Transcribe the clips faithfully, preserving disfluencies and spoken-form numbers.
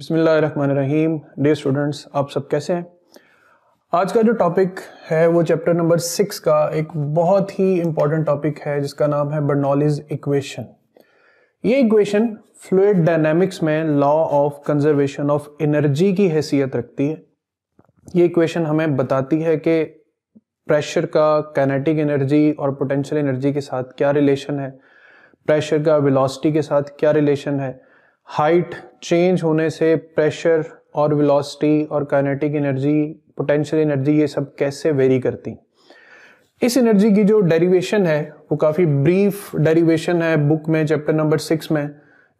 बिस्मिल्लाहिर्रहमानिर्रहीम। Day students, आप सब कैसे हैं? आज का जो टॉपिक है वो चैप्टर नंबर सिक्स का एक बहुत ही इम्पॉर्टेंट टॉपिक है जिसका नाम है बर्नौलीज इक्वेशन। ये इक्वेशन फ्लूइड डायनेमिक्स में law of conservation of energy की हैसियत रखती है। ये इक्वेशन हमें बताती है कि प्रेशर का काइनेटिक एनर्जी और पोटेंशियल एनर्जी के साथ क्या रिलेशन है, प्रेशर का वेलोसिटी के साथ क्या रिलेशन है, हाइट चेंज होने से प्रेशर और वेलोसिटी और काइनेटिक एनर्जी, पोटेंशियल एनर्जी, ये सब कैसे वेरी करती। इस एनर्जी की जो डेरिवेशन है वो काफ़ी ब्रीफ डेरिवेशन है बुक में, चैप्टर नंबर सिक्स में।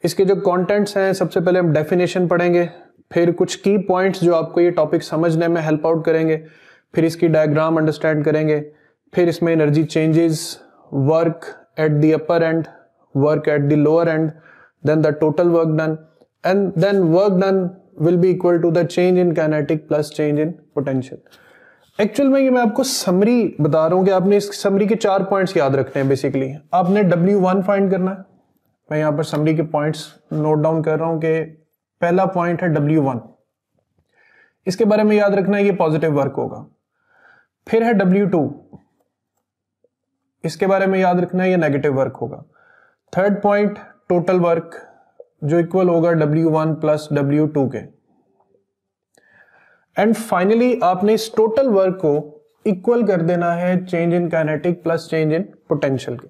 इसके जो कंटेंट्स हैं, सबसे पहले हम डेफिनेशन पढ़ेंगे, फिर कुछ की पॉइंट्स जो आपको ये टॉपिक समझने में हेल्प आउट करेंगे, फिर इसकी डायग्राम अंडरस्टैंड करेंगे, फिर इसमें energy changes, work at the upper end, work at the lower end, then the total work done, and then work done will be equal to the change in kinetic plus change in potential. Actual में ये मैं आपको summary बता रहा हूँ कि आपने इस समरी के चार पॉइंट्स याद रखने हैं। बेसिकली आपने W वन फाइंड करना है। मैं यहाँ पर समरी के पॉइंट्स नोट डाउन कर रहा हूँ कि पहला पॉइंट है W वन, इसके बारे में याद रखना है, ये पॉजिटिव वर्क होगा। फिर है W टू, इसके बारे में याद रखना है, ये नेगेटिव वर्क होगा। थर्ड पॉइंट टोटल वर्क जो इक्वल होगा W one plus W two के। एंड फाइनली आपने इस टोटल वर्क को इक्वल कर देना है change in kinetic plus change in potential के।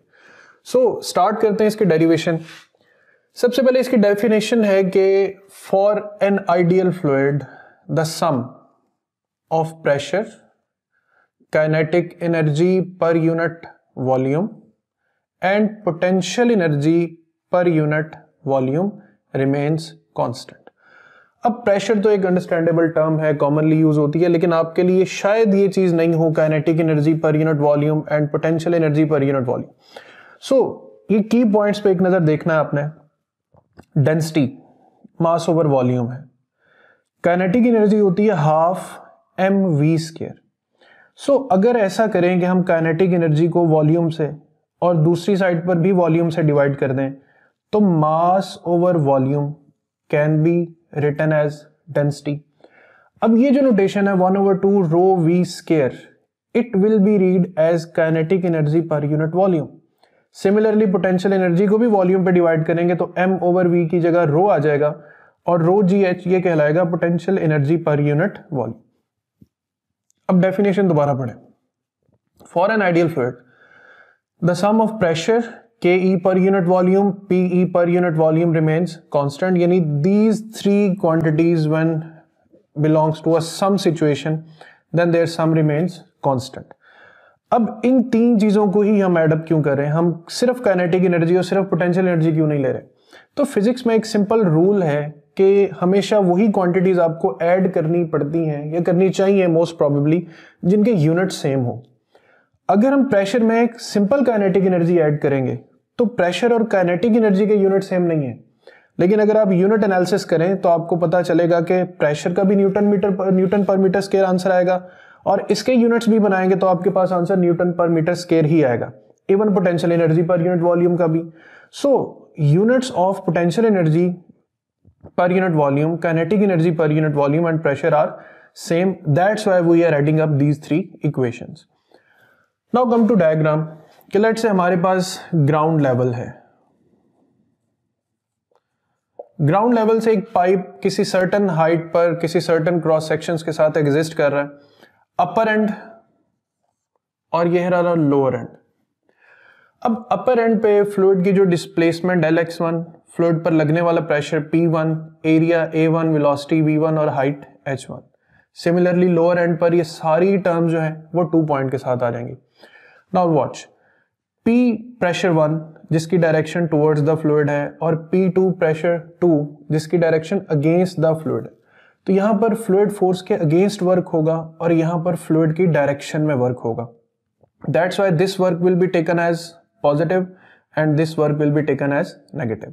सो स्टार्ट करते हैं इसके डेरिवेशन। सबसे पहले इसकी डेफिनेशन है कि for an ideal fluid the sum of pressure, kinetic energy per unit volume and potential energy per unit volume remains constant. अब प्रेशर तो एक अंडरस्टैंडेबल टर्म है, कॉमनली यूज होती है, लेकिन आपके लिए शायद ये चीज नहीं हो, kinetic energy per unit volume and potential energy per unit volume. So ये की पॉइंट्स पे एक नजर देखना है आपने। डेंसिटी मास ओवर वॉल्यूम है, काइनेटिक एनर्जी होती है half M V square. So अगर ऐसा करें कि हम काइनेटिक एनर्जी को वॉल्यूम से और दूसरी साइड पर भी वॉल्यूम से डिवाइड कर दें तो mass over volume can be written as density. अब ये जो नोटेशन है one over two rho V square, it will be read as kinetic energy per unit volume. Similarly potential energy को भी वॉल्यूम पे डिवाइड करेंगे तो एम ओवर वी की जगह रो आ जाएगा और रो जी एच ये कहलाएगा potential energy per unit volume. अब डेफिनेशन दोबारा पढ़ें। For an ideal fluid the sum of pressure K E per unit volume, P E per unit volume remains constant, यानी these three quantities when belongs to a some situation then their sum remains constant. अब इन तीन चीज़ों को ही हम add up क्यों कर रहे हैं, हम सिर्फ काइनेटिक एनर्जी और सिर्फ पोटेंशियल एनर्जी क्यों नहीं ले रहे? तो फिजिक्स में एक सिंपल रूल है कि हमेशा वही क्वांटिटीज आपको ऐड करनी पड़ती हैं या करनी चाहिए मोस्ट प्रॉबेबली जिनके यूनिट सेम हो। अगर हम प्रेशर में एक सिंपल काइनेटिक एनर्जी ऐड करेंगे तो प्रेशर और काइनेटिक एनर्जी के यूनिट सेम नहीं है, लेकिन अगर आप यूनिट एनालिसिस करें तो आपको पता चलेगा कि प्रेशर का भी newton metre per newton per metre square answer आएगा और इसके यूनिट्स भी बनाएंगे तो आपके पास answer newton per metre square ही आएगा, even potential energy per unit volume का भी। So units of potential energy per unit volume, kinetic energy per unit volume and pressure are same, that's why we are adding up these three equations. Now come to diagram. कि let say हमारे पास ground level है, ground level से एक pipe किसी certain height पर किसी certain cross sections के साथ एग्जिस्ट कर रहा है, अपर एंड और यह रहा रहा लोअर एंड। अब अपर एंड पे फ्लूइड की जो displacement L x one, fluid पर लगने वाला pressure P one, area A one, velocity V one और height H one. Similarly lower end पर ये सारी टर्म जो है वो टू पॉइंट के साथ आ जाएंगी। Now watch, P pressure one जिसकी डायरेक्शन टुवर्ड्स द फ्लूइड है और P टू प्रेशर टू जिसकी डायरेक्शन अगेंस्ट द फ्लूइड है, तो यहाँ पर फ्लूइड फोर्स के अगेंस्ट वर्क होगा और यहाँ पर फ्लूइड की डायरेक्शन में वर्क होगा। That's why this work will be taken as positive and this work will be taken as negative.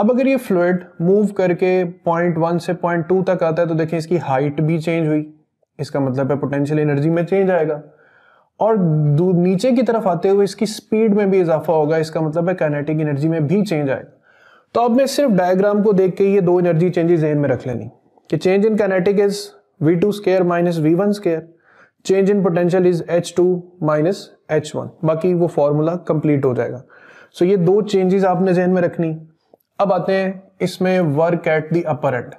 अब अगर ये फ्लूइड मूव करके पॉइंट वन से पॉइंट टू तक आता है तो देखें इसकी हाइट भी चेंज हुई, इसका मतलब है पोटेंशियल एनर्जी में चेंज आएगा, और नीचे की तरफ आते हुए इसकी स्पीड में भी इजाफा होगा, इसका मतलब है काइनेटिक एनर्जी में भी चेंज आएगा। तो अब मैं सिर्फ डायग्राम को देख के ये दो एनर्जी चेंजेस ध्यान में रख लेनी कि change in kinetic is V two square minus V one square, change in potential is H two minus H one, बाकी वो फॉर्मूला कंप्लीट हो जाएगा। सो so ये दो चेंजेस आपने ध्यान में रखनी। अब आते हैं इसमें work at the upper end.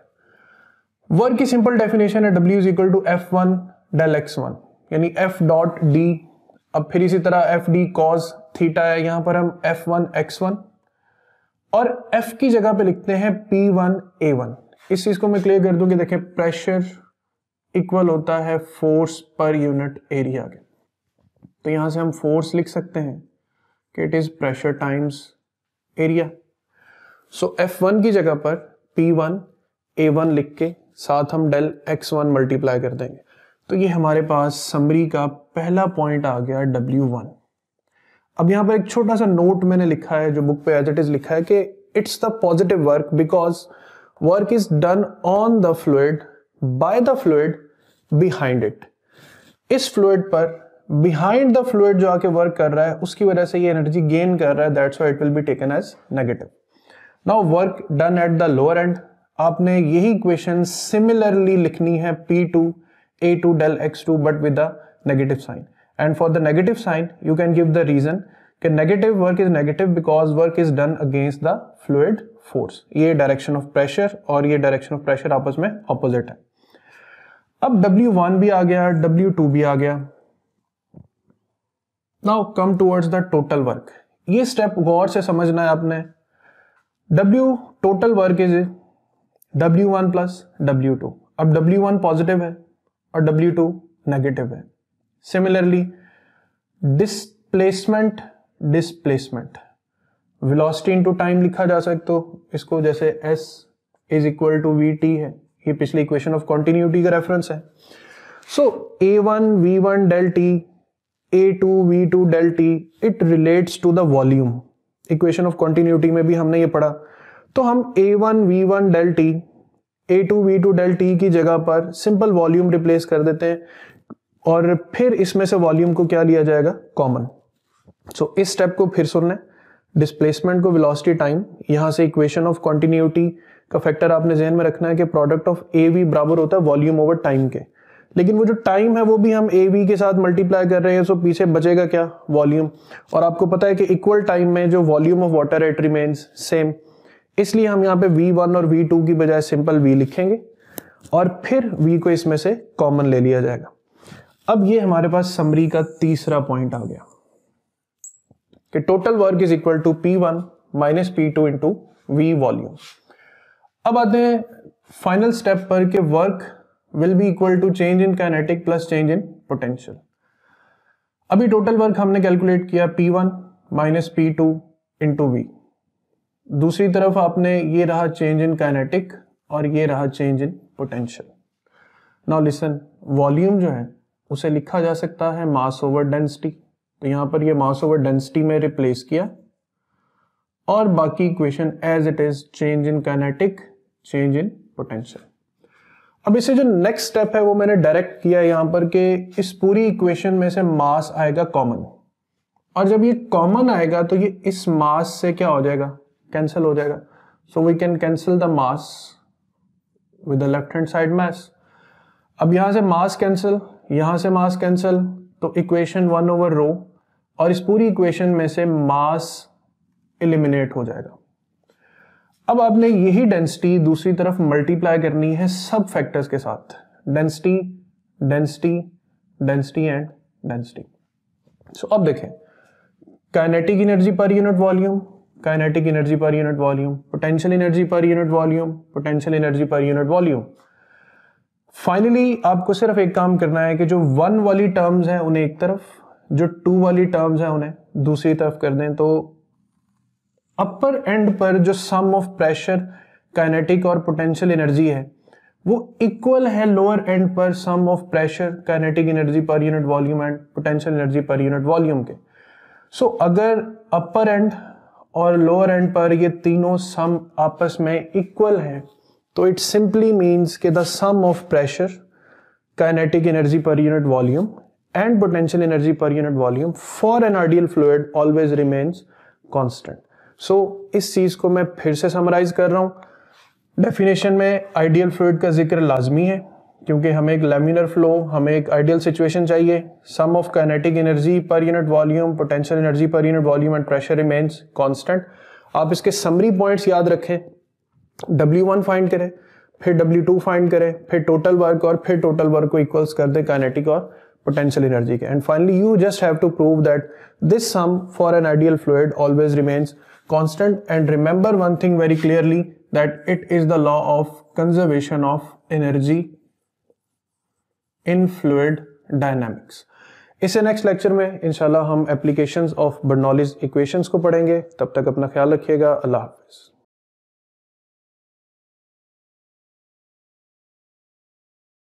Work की सिंपल डेफिनेशन है W is equal to F one del X one, यानी एफ डॉट डी। अब फिर इसी तरह एफ डी कॉस थीटा है, यहाँ पर हम एफ वन एक्स वन और F की जगह पे लिखते हैं P वन A वन। इस चीज को मैं क्लियर कर दूं कि देखें प्रेशर इक्वल होता है फोर्स पर यूनिट एरिया के, तो यहां से हम फोर्स लिख सकते हैं कि it is pressure times area. So F one की जगह पर P वन A वन लिख के साथ हम डेल X वन मल्टीप्लाई कर देंगे, तो ये हमारे पास समरी का पहला पॉइंट आ गया W वन। अब यहाँ पर एक छोटा सा नोट मैंने लिखा है जो बुक पे एज इट इज लिखा है कि it's the positive work because work is done on the fluid by the fluid behind it. इस फ्लूइड पर बिहाइंड द फ्लूइड जो आके वर्क कर रहा है उसकी वजह से ये एनर्जी गेन कर रहा है, that's why it will be taken as negative. Now work done at the lower end, आपने यही इक्वेशन सिमिलरली लिखनी है P two A two del X two but with the negative sign. And for the negative sign, you can give the reason कि negative work is negative because work is done against the fluid force. ये direction of pressure और ये direction of pressure आपस में opposite है। अब W one भी आ गया, W टू भी आ गया। Now come towards the total work. ये step गौर से समझना है आपने। W total work is W one plus W two. अब W वन positive है और W टू negative है। Similarly, displacement, displacement, velocity into time लिखा जा सकता हो इसको, जैसे s is equal to vt है, ये पिछली इक्वेशन ऑफ कॉन्टिन्यूटी का रेफरेंस है। So a one v one del t, a two v two del t, it relates to the volume। Equation of continuity में भी हमने ये पढ़ा, तो हम a one v one del t, a two v two del t की जगह पर सिंपल वॉल्यूम रिप्लेस कर देते हैं और फिर इसमें से वॉल्यूम को क्या लिया जाएगा, कॉमन। सो so, इस स्टेप को फिर सुनना है, डिस्प्लेसमेंट को वेलोसिटी टाइम, यहाँ से इक्वेशन ऑफ कॉन्टिन्यूटी का फैक्टर आपने ध्यान में रखना है कि प्रोडक्ट ऑफ ए वी बराबर होता है वॉल्यूम ओवर टाइम के, लेकिन वो जो टाइम है वो भी हम ए वी के साथ मल्टीप्लाई कर रहे हैं, सो so पीछे बचेगा क्या, वॉल्यूम। और आपको पता है कि इक्वल टाइम में जो volume of water it remains same, इसलिए हम यहाँ पे वी वन और वी टू की बजाय सिंपल वी लिखेंगे और फिर वी को इसमें से कॉमन ले लिया जाएगा। अब ये हमारे पास समरी का तीसरा पॉइंट आ गया कि total work is equal to P one minus P two into V volume. अब आते हैं फाइनल स्टेप पर कि work will be equal to change in kinetic plus change in potential. अभी टोटल वर्क हमने कैलकुलेट किया P one minus P two into V, दूसरी तरफ आपने ये रहा चेंज इन काइनेटिक और ये रहा change in potential. Now listen, volume जो है उसे लिखा जा सकता है मास ओवर डेंसिटी, तो यहाँ पर ये मास ओवर डेंसिटी में रिप्लेस किया और बाकी equation as it is change in kinetic change in potential. अब इसे जो नेक्स्ट स्टेप है वो मैंने डायरेक्ट किया यहाँ पर कि इस पूरी इक्वेशन में से मास आएगा कॉमन, और जब ये कॉमन आएगा तो ये इस मास से क्या हो जाएगा, कैंसिल हो जाएगा। So we can cancel the mass with the left hand side mass. अब यहाँ से मास कैंसिल, यहाँ से मास कैंसिल, तो इक्वेशन वन ओवर रो और इस पूरी इक्वेशन में से मास एलिमिनेट हो जाएगा। अब आपने यही डेंसिटी दूसरी तरफ मल्टीप्लाई करनी है सब फैक्टर्स के साथ, density density density and density. So अब देखें, kinetic energy per unit volume, kinetic energy per unit volume, potential energy per unit volume, potential energy per unit volume. Finally आपको सिर्फ एक काम करना है कि जो वन वाली टर्म्स हैं उन्हें एक तरफ, जो टू वाली टर्म्स हैं उन्हें दूसरी तरफ कर दें, तो अपर एंड पर जो सम ऑफ प्रेशर काइनेटिक और पोटेंशियल एनर्जी है वो इक्वल है लोअर एंड पर sum of pressure kinetic energy per unit volume and potential energy per unit volume के। सो so, अगर अपर एंड और लोअर एंड पर ये तीनों सम आपस में इक्वल हैं तो इट सिंपली मीन्स के the sum of pressure kinetic energy per unit volume and potential energy per unit volume for an ideal fluid always remains constant. So so, इस चीज़ को मैं फिर से समराइज कर रहा हूँ। डेफिनेशन में आइडियल फ्लूइड का जिक्र लाजमी है क्योंकि हमें एक लैमिनर फ्लो, हमें एक आइडियल सिचुएशन चाहिए। Sum of kinetic energy per unit volume, potential energy per unit volume and pressure remains constant. आप इसके समरी पॉइंट्स याद रखें, डब्ल्यू वन फाइंड करें, फिर डब्ल्यू टू फाइंड करें, फिर टोटल वर्क और फिर टोटल वर्क को इक्वल्स कर दें काइनेटिक और पोटेंशियल एनर्जी के। And finally you just have to prove that this sum for an ideal fluid always remains constant, and remember one thing very clearly that it is the law of conservation of energy in fluid dynamics। इसे next lecture में इंशाल्लाह हम applications of Bernoulli's equations को पढ़ेंगे। तब तक अपना ख्याल रखिएगा। अल्लाह हाफिज।